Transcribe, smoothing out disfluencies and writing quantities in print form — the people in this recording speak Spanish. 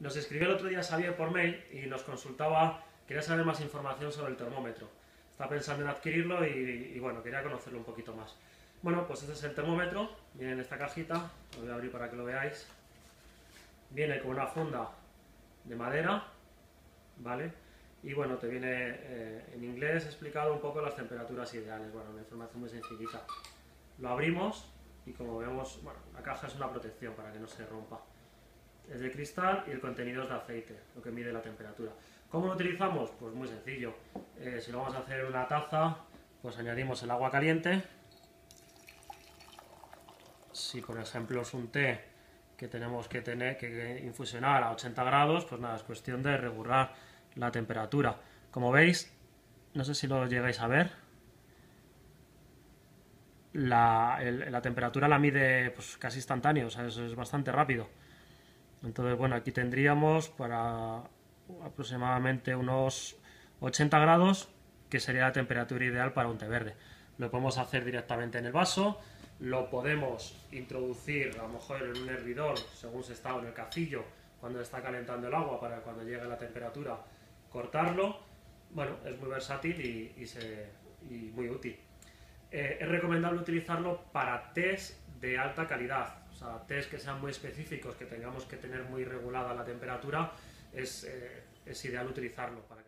Nos escribió el otro día Xavier por mail y nos consultaba, quería saber más información sobre el termómetro. Está pensando en adquirirlo y bueno, quería conocerlo un poquito más. Bueno, pues este es el termómetro, viene en esta cajita, lo voy a abrir para que lo veáis. Viene con una funda de madera, ¿vale? Y bueno, te viene en inglés explicado un poco las temperaturas ideales, bueno, una información muy sencillita. Lo abrimos y como vemos, bueno, la caja es una protección para que no se rompa. Es de cristal y el contenido es de aceite, lo que mide la temperatura. ¿Cómo lo utilizamos? Pues muy sencillo. Si lo vamos a hacer en una taza, pues añadimos el agua caliente. Si por ejemplo es un té que tenemos que infusionar a 80 grados, pues nada, es cuestión de regular la temperatura. Como veis, no sé si lo llegáis a ver, la temperatura la mide pues, casi instantáneo, o sea, eso es bastante rápido. Entonces, bueno, aquí tendríamos para aproximadamente unos 80 grados, que sería la temperatura ideal para un té verde. Lo podemos hacer directamente en el vaso, lo podemos introducir a lo mejor en un hervidor, según se está, en el cacillo, cuando está calentando el agua, para cuando llegue la temperatura, cortarlo. Bueno, es muy versátil y muy útil. Es recomendable utilizarlo para tés de alta calidad. O sea, test que sean muy específicos, que tengamos que tener muy regulada la temperatura, es ideal utilizarlo.